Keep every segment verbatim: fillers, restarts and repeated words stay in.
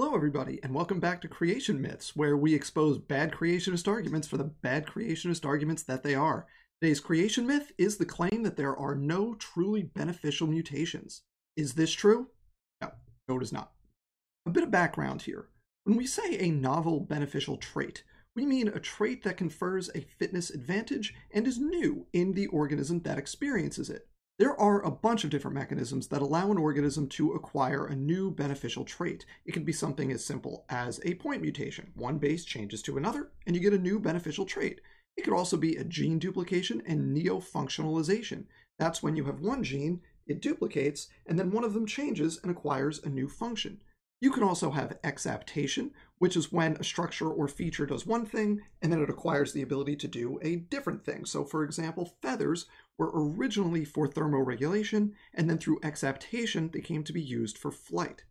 Hello everybody, and welcome back to Creation Myths, where we expose bad creationist arguments for the bad creationist arguments that they are. Today's creation myth is the claim that there are no truly beneficial mutations. Is this true? No, no it is not. A bit of background here. When we say a novel beneficial trait, we mean a trait that confers a fitness advantage and is new in the organism that experiences it. There are a bunch of different mechanisms that allow an organism to acquire a new beneficial trait. It can be something as simple as a point mutation. One base changes to another, and you get a new beneficial trait. It could also be a gene duplication and neofunctionalization. That's when you have one gene, it duplicates, and then one of them changes and acquires a new function. You can also have exaptation, which is when a structure or feature does one thing, and then it acquires the ability to do a different thing. So for example, feathers were originally for thermoregulation, and then through exaptation, they came to be used for flight.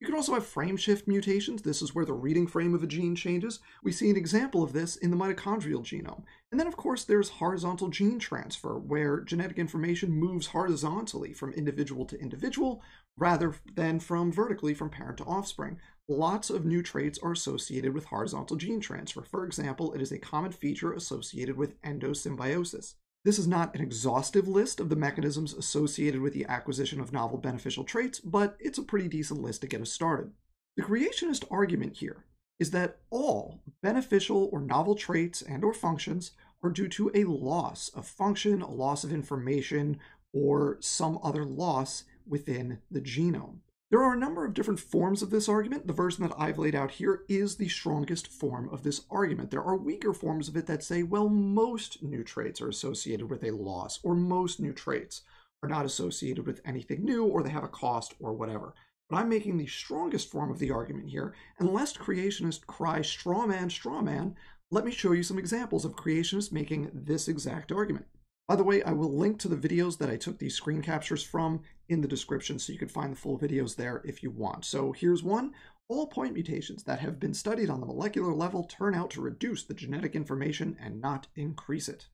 You can also have frame shift mutations. This is where the reading frame of a gene changes. We see an example of this in the mitochondrial genome. And then of course, there's horizontal gene transfer, where genetic information moves horizontally from individual to individual, rather than from vertically from parent to offspring. Lots of new traits are associated with horizontal gene transfer. For example, it is a common feature associated with endosymbiosis. This is not an exhaustive list of the mechanisms associated with the acquisition of novel beneficial traits, but it's a pretty decent list to get us started. The creationist argument here is that all beneficial or novel traits and or functions are due to a loss of function, a loss of information, or some other loss within the genome. There are a number of different forms of this argument. The version that I've laid out here is the strongest form of this argument. There are weaker forms of it that say, well, most new traits are associated with a loss, or most new traits are not associated with anything new, or they have a cost or whatever. But I'm making the strongest form of the argument here, and lest creationists cry straw man, straw man, let me show you some examples of creationists making this exact argument. By the way, I will link to the videos that I took these screen captures from in the description, so you can find the full videos there if you want. So here's one. All point mutations that have been studied on the molecular level turn out to reduce the genetic information and not increase it.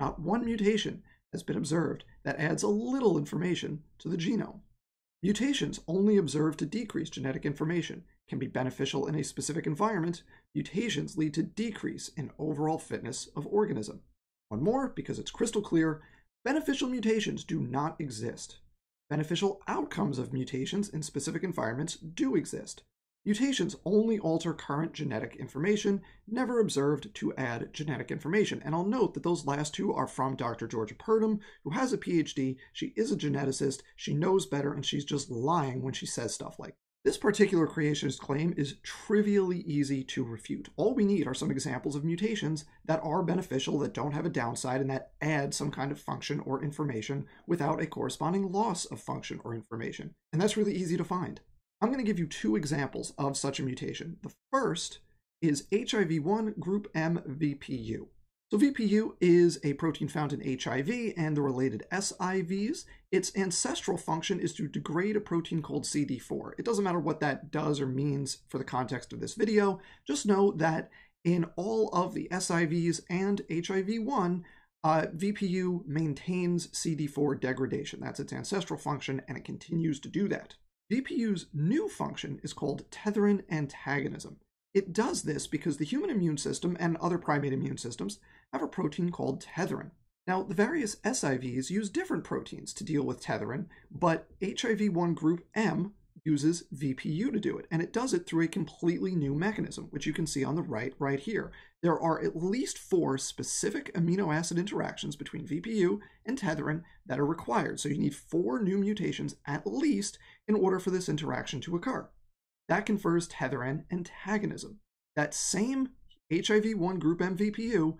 Not one mutation has been observed that adds a little information to the genome. Mutations only observed to decrease genetic information can be beneficial in a specific environment. Mutations lead to decrease in overall fitness of organism. One more, because it's crystal clear, beneficial mutations do not exist. Beneficial outcomes of mutations in specific environments do exist. Mutations only alter current genetic information, never observed to add genetic information. And I'll note that those last two are from Doctor Georgia Purdom, who has a P H D, she is a geneticist, she knows better, and she's just lying when she says stuff like that. This particular creationist claim is trivially easy to refute. All we need are some examples of mutations that are beneficial, that don't have a downside, and that add some kind of function or information without a corresponding loss of function or information. And that's really easy to find. I'm going to give you two examples of such a mutation. The first is H I V one group M Vpu. So V P U is a protein found in H I V and the related S I Vs. Its ancestral function is to degrade a protein called C D four. It doesn't matter what that does or means for the context of this video. Just know that in all of the S I Vs and H I V one, uh, V P U maintains C D four degradation. That's its ancestral function, and it continues to do that. V P U's new function is called tetherin antagonism. It does this because the human immune system and other primate immune systems have a protein called tetherin. Now, the various S I Vs use different proteins to deal with tetherin, but H I V one group M uses V P U to do it, and it does it through a completely new mechanism, which you can see on the right, right here. There are at least four specific amino acid interactions between V P U and tetherin that are required, so you need four new mutations at least in order for this interaction to occur. That confers tetherin antagonism. That same H I V one group M V P U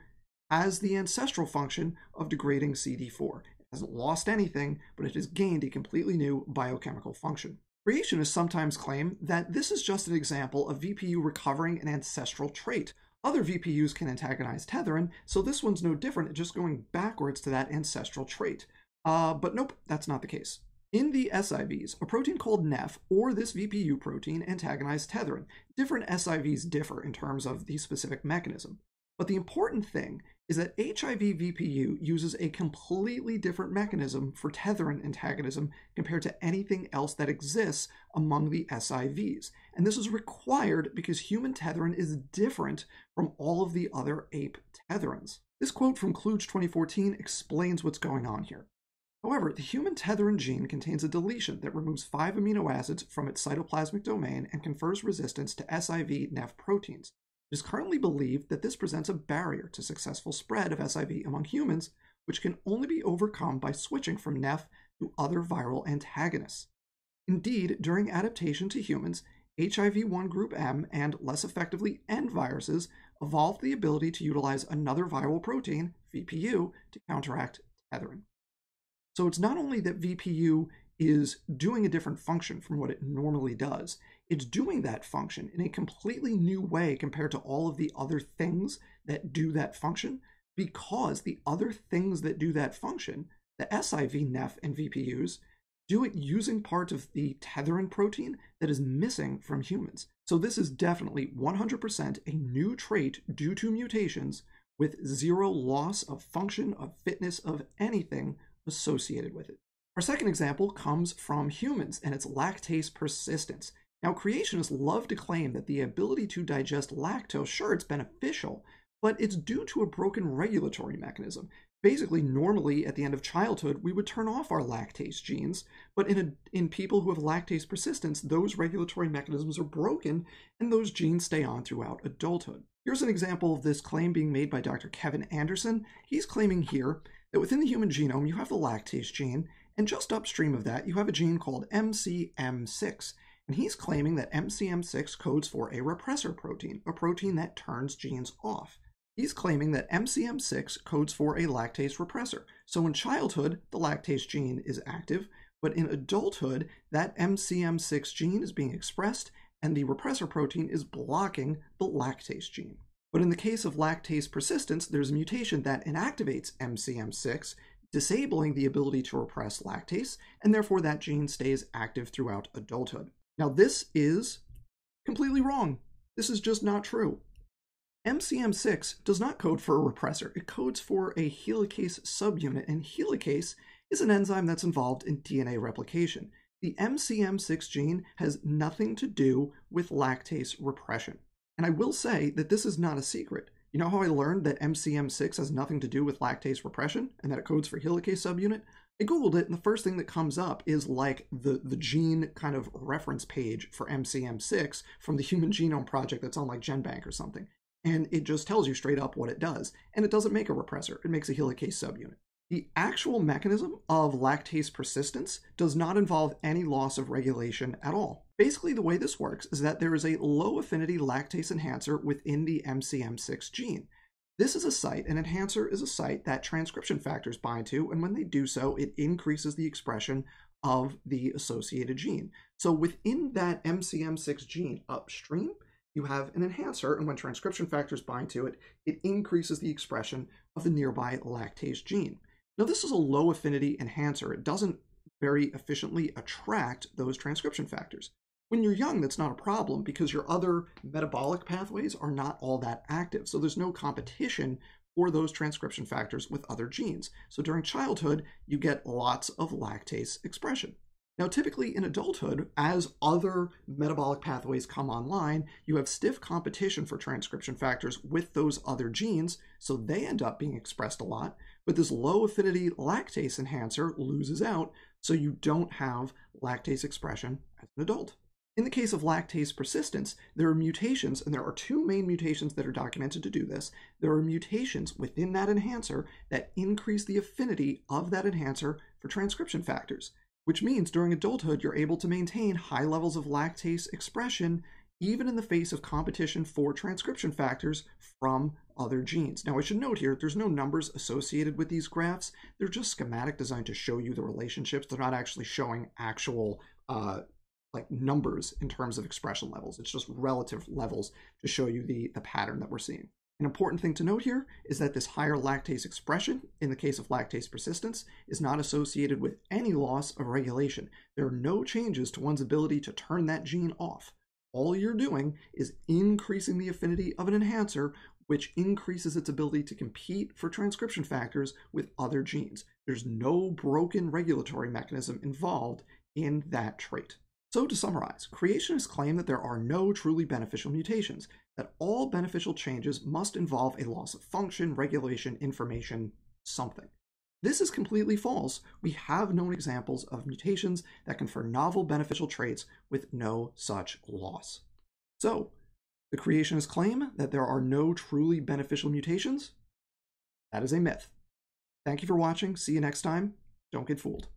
has the ancestral function of degrading C D four. It hasn't lost anything, but it has gained a completely new biochemical function. Creationists sometimes claim that this is just an example of V P U recovering an ancestral trait. Other V P Us can antagonize tetherin, so this one's no different, it's just going backwards to that ancestral trait. Uh, but nope, that's not the case. In the S I Vs, a protein called N E F, or this V P U protein, antagonized tetherin. Different S I Vs differ in terms of the specific mechanism. But the important thing is that H I V V P U uses a completely different mechanism for tetherin antagonism compared to anything else that exists among the S I Vs. And this is required because human tetherin is different from all of the other ape tetherins. This quote from Kluge twenty fourteen explains what's going on here. However, the human tetherin gene contains a deletion that removes five amino acids from its cytoplasmic domain and confers resistance to S I V N E F proteins. It is currently believed that this presents a barrier to successful spread of S I V among humans, which can only be overcome by switching from N E F to other viral antagonists. Indeed, during adaptation to humans, H I V one group M and, less effectively, N viruses evolved the ability to utilize another viral protein, V P U, to counteract tetherin. So it's not only that V P U is doing a different function from what it normally does, it's doing that function in a completely new way compared to all of the other things that do that function, because the other things that do that function, the S I V N E F and V P Us, do it using part of the tetherin protein that is missing from humans. So this is definitely one hundred percent a new trait due to mutations with zero loss of function, of fitness, of anything associated with it. Our second example comes from humans, and it's lactase persistence. Now, creationists love to claim that the ability to digest lactose, sure, it's beneficial, but it's due to a broken regulatory mechanism. Basically, normally at the end of childhood, we would turn off our lactase genes, but in, a, in people who have lactase persistence, those regulatory mechanisms are broken, and those genes stay on throughout adulthood. Here's an example of this claim being made by Doctor Kevin Anderson. He's claiming here that within the human genome, you have the lactase gene, and just upstream of that, you have a gene called M C M six, and he's claiming that M C M six codes for a repressor protein, a protein that turns genes off. He's claiming that M C M six codes for a lactase repressor. So in childhood, the lactase gene is active, but in adulthood, that M C M six gene is being expressed, and the repressor protein is blocking the lactase gene. But in the case of lactase persistence, there's a mutation that inactivates M C M six, disabling the ability to repress lactase, and therefore that gene stays active throughout adulthood. Now, this is completely wrong. This is just not true. M C M six does not code for a repressor. It codes for a helicase subunit, and helicase is an enzyme that's involved in D N A replication. The M C M six gene has nothing to do with lactase repression. And I will say that this is not a secret. You know how I learned that M C M six has nothing to do with lactase repression and that it codes for helicase subunit? I Googled it, and the first thing that comes up is like the, the gene kind of reference page for M C M six from the Human Genome Project that's on like GenBank or something. And it just tells you straight up what it does. And it doesn't make a repressor, it makes a helicase subunit. The actual mechanism of lactase persistence does not involve any loss of regulation at all. Basically, the way this works is that there is a low affinity lactase enhancer within the M C M six gene. This is a site, an enhancer is a site that transcription factors bind to, and when they do so, it increases the expression of the associated gene. So within that M C M six gene upstream, you have an enhancer, and when transcription factors bind to it, it increases the expression of the nearby lactase gene. Now, this is a low affinity enhancer. It doesn't very efficiently attract those transcription factors. When you're young, that's not a problem because your other metabolic pathways are not all that active. So there's no competition for those transcription factors with other genes. So during childhood, you get lots of lactase expression. Now, typically in adulthood, as other metabolic pathways come online, you have stiff competition for transcription factors with those other genes, so they end up being expressed a lot, but this low affinity lactase enhancer loses out, so you don't have lactase expression as an adult. In the case of lactase persistence, there are mutations, and there are two main mutations that are documented to do this. There are mutations within that enhancer that increase the affinity of that enhancer for transcription factors, which means during adulthood, you're able to maintain high levels of lactase expression, even in the face of competition for transcription factors from other genes. Now, I should note here, there's no numbers associated with these graphs. They're just schematic designed to show you the relationships. They're not actually showing actual uh, like numbers in terms of expression levels. It's just relative levels to show you the, the pattern that we're seeing. An important thing to note here is that this higher lactase expression, in the case of lactase persistence, is not associated with any loss of regulation. There are no changes to one's ability to turn that gene off. All you're doing is increasing the affinity of an enhancer which increases its ability to compete for transcription factors with other genes. There's no broken regulatory mechanism involved in that trait. So to summarize, creationists claim that there are no truly beneficial mutations, that all beneficial changes must involve a loss of function, regulation, information, something. This is completely false. We have known examples of mutations that confer novel beneficial traits with no such loss. So, the creationists claim that there are no truly beneficial mutations? That is a myth. Thank you for watching. See you next time. Don't get fooled.